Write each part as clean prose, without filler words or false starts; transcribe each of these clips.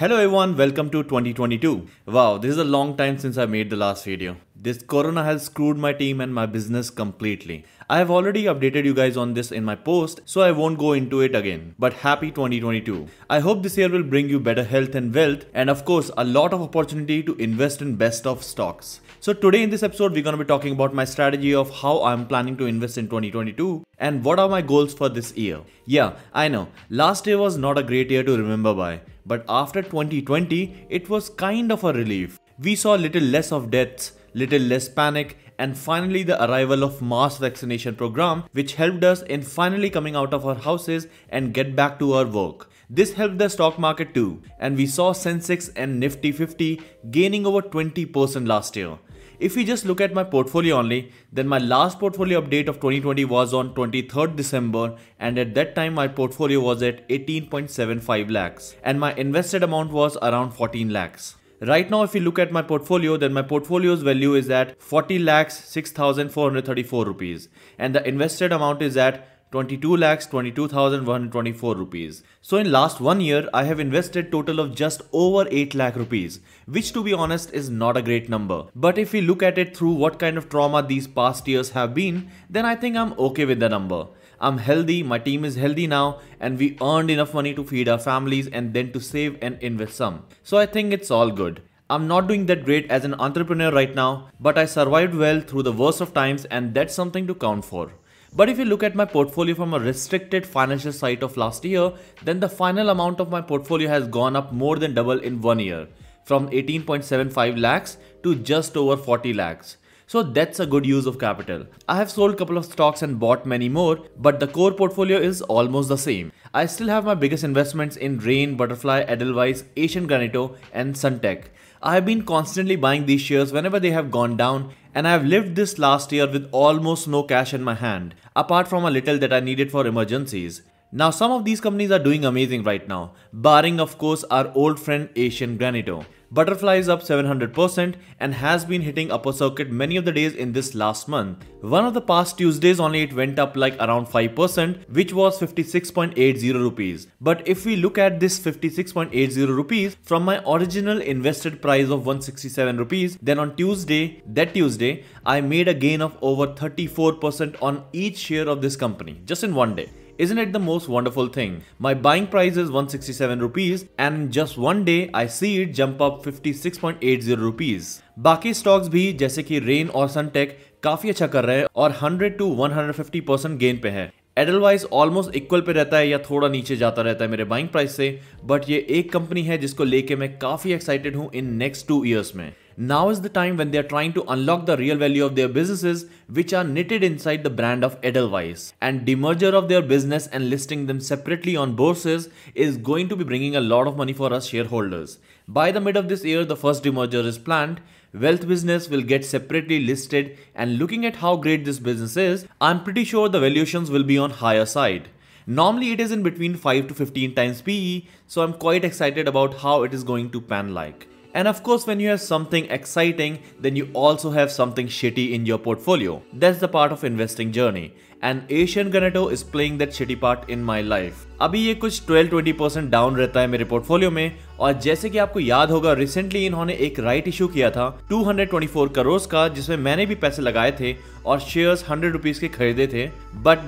Hello everyone, welcome to 2022. Wow, this is a long time since I made the last video. This corona has screwed my team and my business completely. I have already updated you guys on this in my post, so I won't go into it again. But happy 2022. I hope this year will bring you better health and wealth, and of course a lot of opportunity to invest in best of stocks. So today in this episode, we're going to be talking about my strategy of how I'm planning to invest in 2022 and what are my goals for this year. Yeah, I know, last year was not a great year to remember by. But after 2020, it was kind of a relief. We saw little less of deaths, little less panic, and finally the arrival of mass vaccination program, which helped us in finally coming out of our houses and get back to our work. This helped the stock market too, and we saw Sensex and Nifty 50 gaining over 20% last year. If we just look at my portfolio only, then my last portfolio update of 2020 was on 23rd December, and at that time my portfolio was at 18.75 lakhs and my invested amount was around 14 lakhs. Right now if you look at my portfolio, then my portfolio's value is at 40,06,434 rupees and the invested amount is at 22,22,124 rupees. So in last 1 year, I have invested total of just over 8 lakh rupees, which to be honest is not a great number. But if we look at it through what kind of trauma these past years have been, then I think I'm okay with the number. I'm healthy, my team is healthy now, and we earned enough money to feed our families and then to save and invest some. So I think it's all good. I'm not doing that great as an entrepreneur right now, but I survived well through the worst of times, and that's something to count for. But if you look at my portfolio from a restricted financial side of last year, then the final amount of my portfolio has gone up more than double in 1 year, from 18.75 lakhs to just over 40 lakhs. So that's a good use of capital. I have sold a couple of stocks and bought many more, but the core portfolio is almost the same. I still have my biggest investments in Rain, Butterfly, Edelweiss, Asian Granito and Suntech. I have been constantly buying these shares whenever they have gone down, and I have lived this last year with almost no cash in my hand, apart from a little that I needed for emergencies. Now some of these companies are doing amazing right now, barring of course our old friend Asian Granito. Butterfly is up 700% and has been hitting upper circuit many of the days in this last month. One of the past Tuesdays only it went up like around 5%, which was 56.80 rupees. But if we look at this 56.80 rupees from my original invested price of 167 rupees, then on that Tuesday, I made a gain of over 34% on each share of this company, just in 1 day. Isn't it the most wonderful thing? My buying price is 167 rupees and in just 1 day I see it jump up 56.80 rupees. बाकी stocks भी जैसे कि Rain और Suntech काफी अच्छा कर रहे हैं और 100 to 150% gain पे है. Edelweiss almost equal पे रहता है या थोड़ा नीचे जाता रहता है मेरे buying price से, but ये एक कंपनी है जिसको लेके मैं काफी excited हूँ in next 2 years में. Now is the time when they are trying to unlock the real value of their businesses which are knitted inside the brand of Edelweiss, and demerger of their business and listing them separately on bourses is going to be bringing a lot of money for us shareholders. By the mid of this year the first demerger is planned. Wealth business will get separately listed, and looking at how great this business is, I'm pretty sure the valuations will be on higher side. Normally it is in between 5 to 15 times PE, so I'm quite excited about how it is going to pan like. And of course when you have something exciting, then you also have something shitty in your portfolio. That's the part of investing journey. And Asian Granito is playing that shitty part in my life. अभी ये कुछ 12-20% down रहता है मेरे portfolio में, और जैसे कि आपको याद होगा recently इन्होंने एक right issue किया था 224 करोड़ का, जिसमें मैंने भी पैसे लगाए थे और shares 100 रुपीस के खरीदे थे. But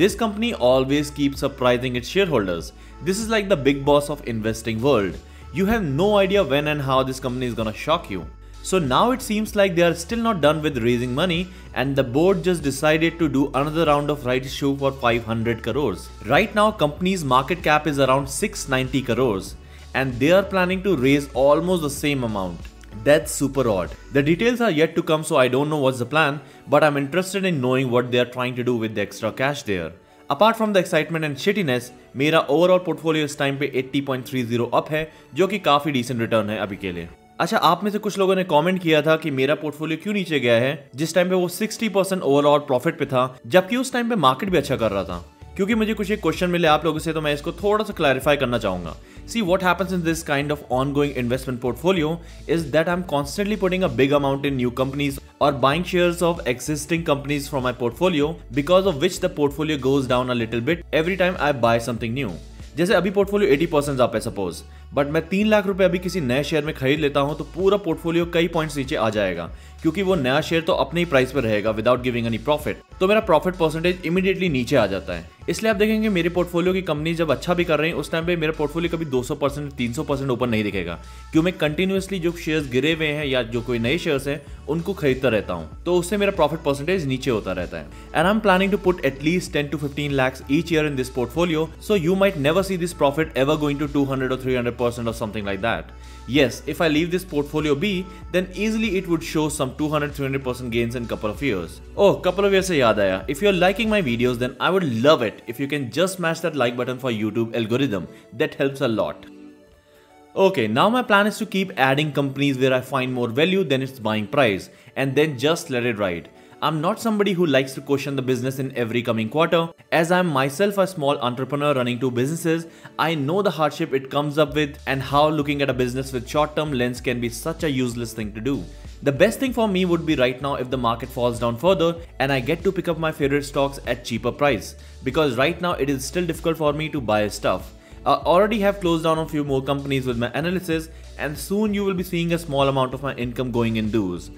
this company always keeps surprising its shareholders. This is like the big boss of investing world. You have no idea when and how this company is gonna shock you. So now it seems like they are still not done with raising money, and the board just decided to do another round of rights issue for 500 crores. Right now company's market cap is around 690 crores and they are planning to raise almost the same amount. That's super odd. The details are yet to come, so I don't know what's the plan, but I'm interested in knowing what they are trying to do with the extra cash there. Apart from the excitement and shittiness, मेरा overall portfolio इस time पे 80.30 up है, जो कि काफी decent return है अभी के लिए। अच्छा, आप में से कुछ लोगों ने comment किया था कि मेरा portfolio क्यों नीचे गया है, जिस time पे वो 60% overall profit पे था, जबकि उस time पे market भी अच्छा कर रहा था। क्योंकि मुझे कुछ एक question मिले आप लोगों से, तो मैं इसको थोड़ा सा clarify करना चाहूँगा। See, what happens in this kind of ongoing investment portfolio is that I'm constantly putting a big amount in new companies or buying shares of existing companies from my portfolio, because of which the portfolio goes down a little bit every time I buy something new. जैसे अभी portfolio 80% आप है suppose, but मैं 3 लाख रुपए अभी किसी नए share में खरीद लेता हूं तो पूरा पोर्टफोलियो कई पॉइंट्स नीचे आ जाएगा, क्योंकि वो नया शेयर तो अपने ही प्राइस पर रहेगा विदाउट गिविंग एनी प्रॉफिट, तो मेरा प्रॉफिट परसेंटेज इमीडिएटली नीचे आ जाता है। इसलिए आप देखेंगे मेरे पोर्टफोलियो की कंपनी जब अच्छा भी कर रही है उस टाइम पे मेरा पोर्टफोलियो कभी 200% 300% ऊपर नहीं दिखेगा, क्यों मैं कंटिन्यूअसली जो शेयर्स गिरे हुए हैं या जो कोई नए शेयर्स हैं उनको खरीदता रहता हूं, तो उससे मेरा प्रॉफिट परसेंटेज नीचे होता रहता है। And I am planning to put at least 10 to 15 lakh each year in this portfolio, so you might never see this profit ever going to 200 or 300% or something like that. Yes, if I leave this portfolio be, then easily it would show some 200-300% gains in couple of years. Oh, couple of years से याद आया, if you're liking my videos, then I would love it if you can just smash that like button for YouTube algorithm. That helps a lot. Okay, now my plan is to keep adding companies where I find more value than its buying price, and then just let it ride. I'm not somebody who likes to question the business in every coming quarter. As I'm myself a small entrepreneur running 2 businesses, I know the hardship it comes up with and how looking at a business with short-term lens can be such a useless thing to do. The best thing for me would be right now if the market falls down further and I get to pick up my favorite stocks at cheaper price, because right now it is still difficult for me to buy stuff. I already have closed down a few more companies with my analysis, and soon you will be seeing a small amount of my income going in dues.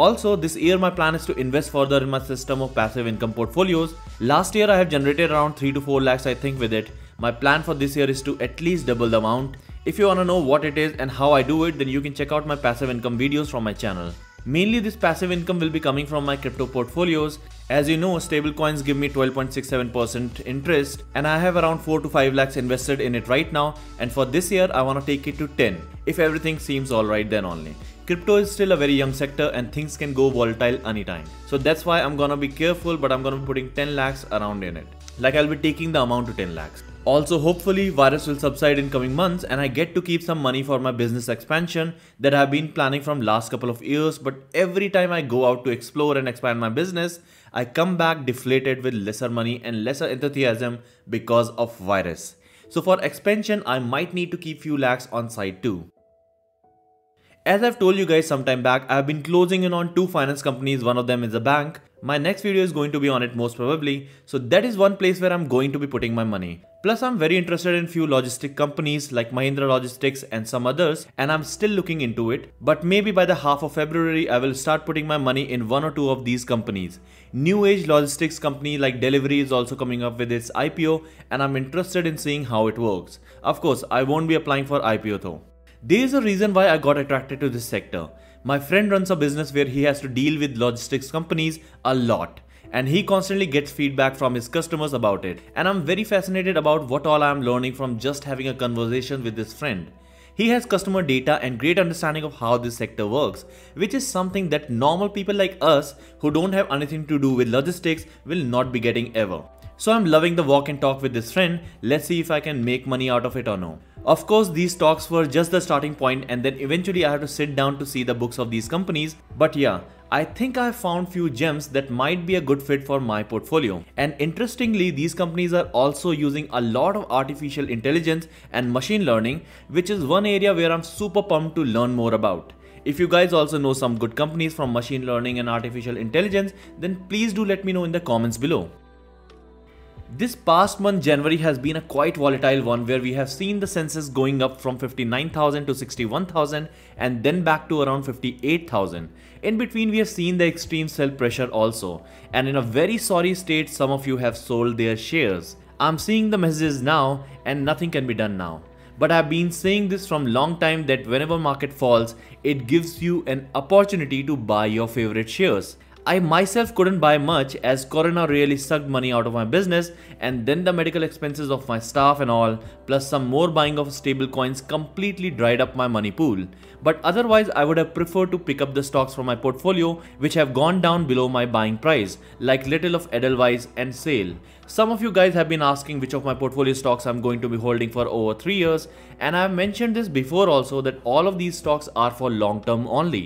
Also, this year my plan is to invest further in my system of passive income portfolios. Last year I have generated around 3 to 4 lakhs I think with it. My plan for this year is to at least double the amount. If you wanna know what it is and how I do it, then you can check out my passive income videos from my channel. Mainly this passive income will be coming from my crypto portfolios. As you know, stablecoins give me 12.67% interest, and I have around 4 to 5 lakhs invested in it right now, and for this year I wanna take it to 10, if everything seems alright then only. Crypto is still a very young sector and things can go volatile anytime. So that's why I'm gonna be careful, but I'm gonna be putting 10 lakhs around in it. Like I'll be taking the amount to 10 lakhs. Also, hopefully virus will subside in coming months and I get to keep some money for my business expansion that I've been planning from last couple of years, but every time I go out to explore and expand my business, I come back deflated with lesser money and lesser enthusiasm because of virus. So for expansion, I might need to keep few lakhs on side too. As I've told you guys some time back, I've been closing in on 2 finance companies, one of them is a bank. My next video is going to be on it most probably, so that is one place where I'm going to be putting my money. Plus I'm very interested in few logistic companies like Mahindra Logistics and some others, and I'm still looking into it, but maybe by the half of February I will start putting my money in 1 or 2 of these companies. New age logistics company like Delivery is also coming up with its IPO and I'm interested in seeing how it works. Of course, I won't be applying for IPO though. There is a reason why I got attracted to this sector. My friend runs a business where he has to deal with logistics companies a lot, and he constantly gets feedback from his customers about it, and I'm very fascinated about what all I am learning from just having a conversation with this friend. He has customer data and great understanding of how this sector works, which is something that normal people like us who don't have anything to do with logistics will not be getting ever. So I'm loving the walk and talk with this friend. Let's see if I can make money out of it or no. Of course, these talks were just the starting point, and then eventually I have to sit down to see the books of these companies. But yeah, I think I found few gems that might be a good fit for my portfolio. And interestingly, these companies are also using a lot of artificial intelligence and machine learning, which is one area where I'm super pumped to learn more about. If you guys also know some good companies from machine learning and artificial intelligence, then please do let me know in the comments below. This past month January has been a quite volatile one, where we have seen the Sensex going up from 59,000 to 61,000 and then back to around 58,000. In between we have seen the extreme sell pressure also, and in a very sorry state some of you have sold their shares. I'm seeing the messages now and nothing can be done now. But I've been saying this from long time that whenever market falls, it gives you an opportunity to buy your favorite shares. I myself couldn't buy much as Corona really sucked money out of my business, and then the medical expenses of my staff and all, plus some more buying of stable coins completely dried up my money pool. But otherwise I would have preferred to pick up the stocks from my portfolio which have gone down below my buying price, like little of Edelweiss and SAIL. Some of you guys have been asking which of my portfolio stocks I'm going to be holding for over 3 years, and I have mentioned this before also that all of these stocks are for long term only.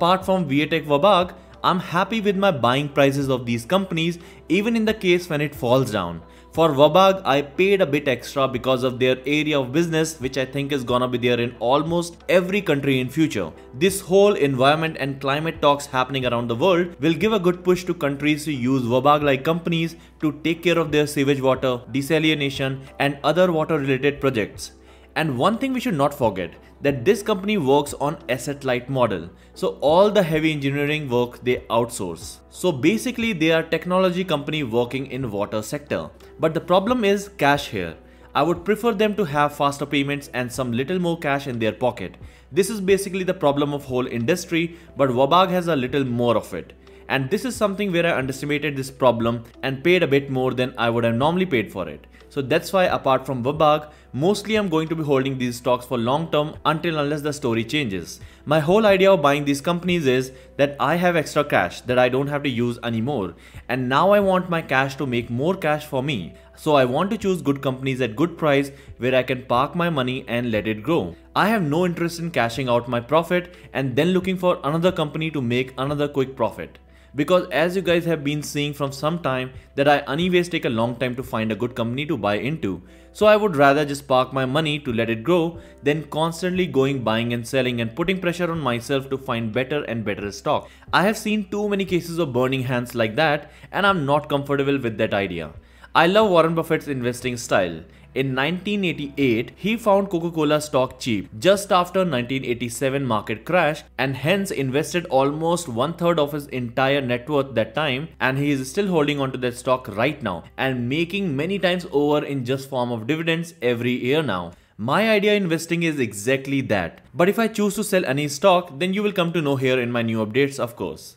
Apart from Va Tech Wabag, I'm happy with my buying prices of these companies even in the case when it falls down. For Wabag, I paid a bit extra because of their area of business, which I think is gonna be there in almost every country in future. This whole environment and climate talks happening around the world will give a good push to countries to use Wabag-like companies to take care of their sewage water, desalination and other water related projects. And one thing we should not forget, that this company works on asset-light model. So all the heavy engineering work they outsource. So basically they are technology company working in water sector. But the problem is cash here. I would prefer them to have faster payments and some little more cash in their pocket. This is basically the problem of whole industry, but Wabag has a little more of it. And this is something where I underestimated this problem and paid a bit more than I would have normally paid for it. So that's why apart from Wabag, mostly I'm going to be holding these stocks for long term until unless the story changes. My whole idea of buying these companies is that I have extra cash that I don't have to use anymore. And now I want my cash to make more cash for me. So I want to choose good companies at good price where I can park my money and let it grow. I have no interest in cashing out my profit and then looking for another company to make another quick profit. Because as you guys have been seeing from some time that I anyways take a long time to find a good company to buy into. So I would rather just park my money to let it grow than constantly going buying and selling and putting pressure on myself to find better and better stock. I have seen too many cases of burning hands like that and I'm not comfortable with that idea. I love Warren Buffett's investing style. In 1988, he found Coca-Cola stock cheap just after 1987 market crash and hence invested almost 1/3 of his entire net worth that time, and he is still holding onto that stock right now and making many times over in just form of dividends every year now. My idea investing is exactly that. But if I choose to sell any stock, then you will come to know here in my new updates, of course.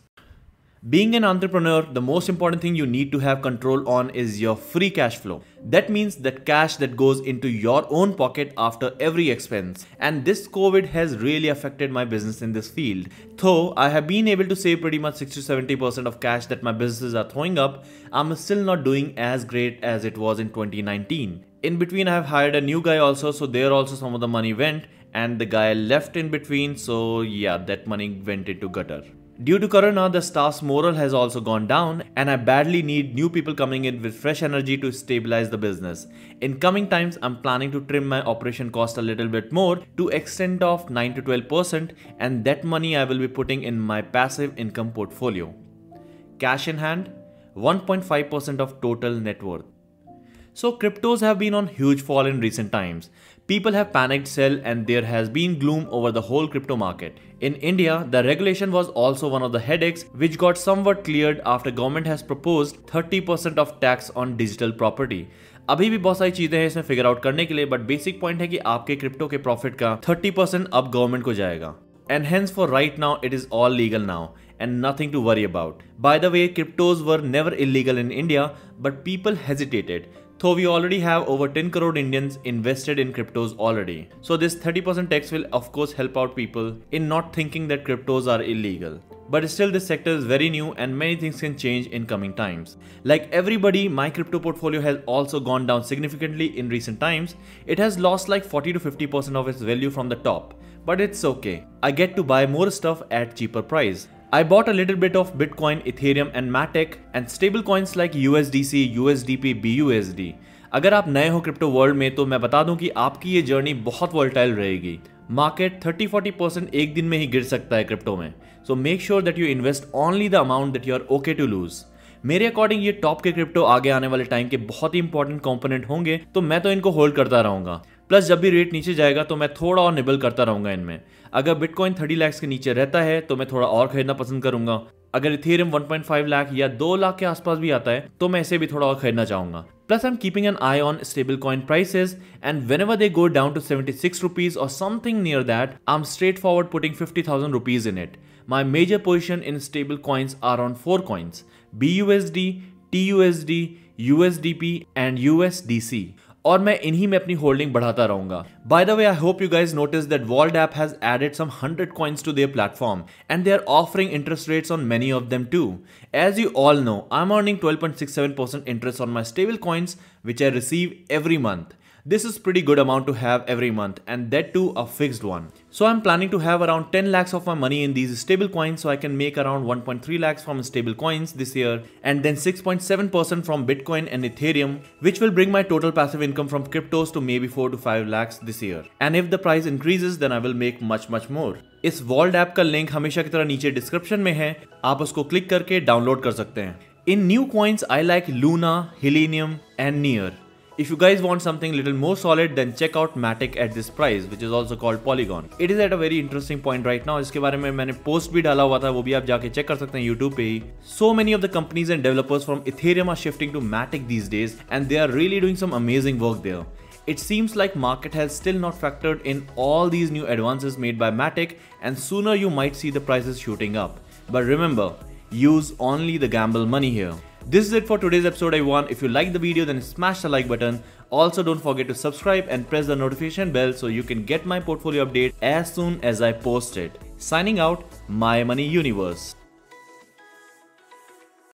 Being an entrepreneur, the most important thing you need to have control on is your free cash flow. That means that cash that goes into your own pocket after every expense. And this COVID has really affected my business in this field. Though I have been able to save pretty much 60 to 70% of cash that my businesses are throwing up, I'm still not doing as great as it was in 2019. In between I have hired a new guy also, so there also some of the money went and the guy left in between, so yeah, that money went into gutter. Due to Corona, the staff's morale has also gone down and I badly need new people coming in with fresh energy to stabilize the business. In coming times, I'm planning to trim my operation cost a little bit more to extent of 9 to 12% and that money I will be putting in my passive income portfolio. Cash in hand, 1.5% of total net worth. So cryptos have been on huge fall in recent times. People have panicked sell and there has been gloom over the whole crypto market. In India, the regulation was also one of the headaches which got somewhat cleared after government has proposed 30% of tax on digital property. अभी भी बहुत सारी चीजें हैं इसमें figure out करने के लिए, बट बेसिक पॉइंट है कि आपके क्रिप्टो के प्रॉफिट का 30% अब गवर्नमेंट को जाएगा. And hence for right now it is all legal now and nothing to worry about. By the way, cryptos were never illegal in India, but people hesitated. So we already have over 10 crore Indians invested in cryptos already. So this 30% tax will of course help out people in not thinking that cryptos are illegal. But still this sector is very new and many things can change in coming times. Like everybody, my crypto portfolio has also gone down significantly in recent times. It has lost like 40 to 50% of its value from the top. But it's okay. I get to buy more stuff at cheaper price. I bought a little bit of Bitcoin, Ethereum and Matic and stable coins like USDC, USDP, BUSD. अगर आप नए हो crypto world में तो मैं बता दूं कि आपकी ये जर्नी बहुत वोलेटाइल रहेगी. मार्केट 30-40% एक दिन में ही गिर सकता है क्रिप्टो में. So make sure that you invest only the amount that you are okay to lose. मेरे अकॉर्डिंग ये टॉप के क्रिप्टो आगे आने वाले टाइम के बहुत ही इंपॉर्टेंट कंपोनेंट होंगे, तो मैं तो इनको होल्ड करता रहूंगा. प्लस जब भी रेट नीचे जाएगा तो मैं थोड़ा और निबल करता रहूंगा इनमें. अगर बिटकॉइन 30 लाख के नीचे रहता है तो मैं थोड़ा और खरीदना पसंद करूंगा. अगर इथेरियम 1.5 लाख या 2 लाख के आसपास भी आता है तो मैं इसे भी थोड़ा और खरीदना चाहूंगा. Plus I'm keeping an eye on stable coin prices and whenever they go down to 76 rupees or something near that, I'm straightforward putting 50,000 rupees in it. My major position in stable coins are on 4 coins, BUSD, TUSD, USDP and USDC. और मैं इन्हीं में अपनी holding बढ़ाता रहूंगा. By the way, I hope you guys noticed that Vauld app has added some 100 coins to their platform and they are offering interest rates on many of them too. As you all know, I'm earning 12.67% interest on my stable coins which I receive every month. This is pretty good amount to have every month, and that too a fixed one. So I'm planning to have around 10 lakhs of my money in these stable coins, so I can make around 1.3 lakhs from stable coins this year, and then 6.7% from Bitcoin and Ethereum, which will bring my total passive income from cryptos to maybe 4 to 5 lakhs this year. And if the price increases, then I will make much more. इस Vauld app का link हमेशा की तरह नीचे description में है, आप उसको क्लिक करके डाउनलोड कर सकते हैं. In new coins, I like Luna, Helium and Near. If you guys want something little more solid, then check out Matic at this price, which is also called Polygon. It is at a very interesting point right now. इसके बारे में मैंने post भी डाला हुआ था, वो भी आप जाके चेक कर सकते हैं यूट्यूब पे ही. So many of the companies and developers from Ethereum are shifting to Matic these days, and they are really doing some amazing work there. It seems like market has still not factored in all these new advances made by Matic, and sooner you might see the prices shooting up. But remember, use only the gamble money here. This is it for today's episode, everyone. If you liked the video, then smash the like button. Also, don't forget to subscribe and press the notification bell so you can get my portfolio update as soon as I post it. Signing out, My Money Universe.